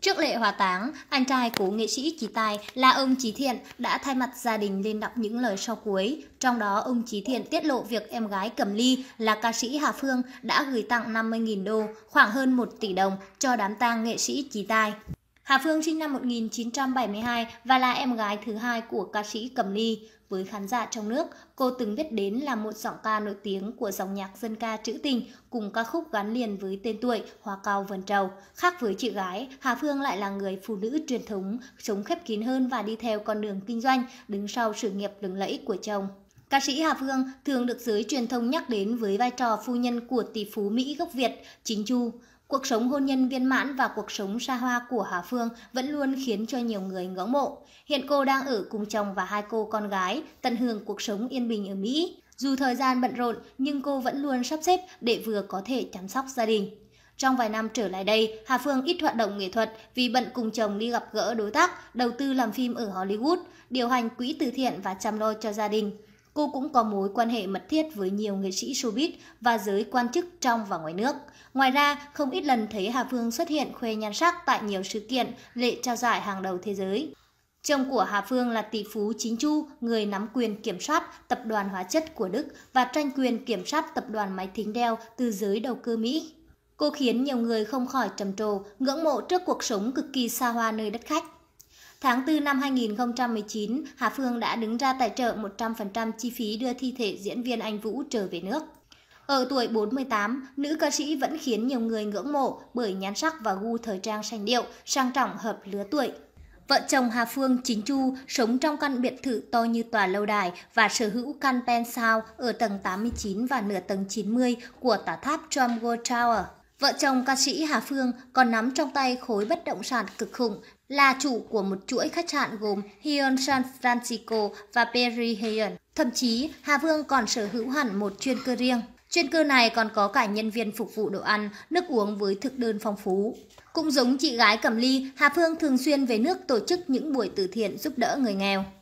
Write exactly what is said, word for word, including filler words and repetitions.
Trước lễ hỏa táng, anh trai của nghệ sĩ Chí Tài là ông Chí Thiện đã thay mặt gia đình lên đọc những lời sau cuối. Trong đó, ông Chí Thiện tiết lộ việc em gái Cẩm Ly là ca sĩ Hà Phương đã gửi tặng năm mươi nghìn đô, khoảng hơn một tỷ đồng cho đám tang nghệ sĩ Chí Tài. Hà Phương sinh năm một nghìn chín trăm bảy mươi hai và là em gái thứ hai của ca sĩ Cẩm Ly. Với khán giả trong nước, cô từng biết đến là một giọng ca nổi tiếng của dòng nhạc dân ca trữ tình cùng ca khúc gắn liền với tên tuổi Hoa Cao Vân Trầu. Khác với chị gái, Hà Phương lại là người phụ nữ truyền thống, sống khép kín hơn và đi theo con đường kinh doanh, đứng sau sự nghiệp lừng lẫy của chồng. Ca sĩ Hà Phương thường được giới truyền thông nhắc đến với vai trò phu nhân của tỷ phú Mỹ gốc Việt, Chính Chu. Cuộc sống hôn nhân viên mãn và cuộc sống xa hoa của Hà Phương vẫn luôn khiến cho nhiều người ngưỡng mộ. Hiện cô đang ở cùng chồng và hai cô con gái, tận hưởng cuộc sống yên bình ở Mỹ. Dù thời gian bận rộn, nhưng cô vẫn luôn sắp xếp để vừa có thể chăm sóc gia đình. Trong vài năm trở lại đây, Hà Phương ít hoạt động nghệ thuật vì bận cùng chồng đi gặp gỡ đối tác, đầu tư làm phim ở Hollywood, điều hành quỹ từ thiện và chăm lo cho gia đình. Cô cũng có mối quan hệ mật thiết với nhiều nghệ sĩ showbiz và giới quan chức trong và ngoài nước. Ngoài ra, không ít lần thấy Hà Phương xuất hiện khoe nhan sắc tại nhiều sự kiện lễ trao giải hàng đầu thế giới. Chồng của Hà Phương là tỷ phú Chính Chu, người nắm quyền kiểm soát tập đoàn hóa chất của Đức và tranh quyền kiểm soát tập đoàn máy tính Dell từ giới đầu cơ Mỹ. Cô khiến nhiều người không khỏi trầm trồ, ngưỡng mộ trước cuộc sống cực kỳ xa hoa nơi đất khách. Tháng tư năm hai nghìn không trăm mười chín, Hà Phương đã đứng ra tài trợ một trăm phần trăm chi phí đưa thi thể diễn viên Anh Vũ trở về nước. Ở tuổi bốn mươi tám, nữ ca sĩ vẫn khiến nhiều người ngưỡng mộ bởi nhan sắc và gu thời trang sành điệu, sang trọng hợp lứa tuổi. Vợ chồng Hà Phương, Chính Chu, sống trong căn biệt thự to như tòa lâu đài và sở hữu căn penthouse ở tầng tám mươi chín và nửa tầng chín mươi của tòa tháp Trump World Tower. Vợ chồng ca sĩ Hà Phương còn nắm trong tay khối bất động sản cực khủng, là chủ của một chuỗi khách sạn gồm Hyon San Francisco và Peri Hyon. Thậm chí, Hà Phương còn sở hữu hẳn một chuyên cơ riêng. Chuyên cơ này còn có cả nhân viên phục vụ đồ ăn, nước uống với thực đơn phong phú. Cũng giống chị gái Cẩm Ly, Hà Phương thường xuyên về nước tổ chức những buổi từ thiện giúp đỡ người nghèo.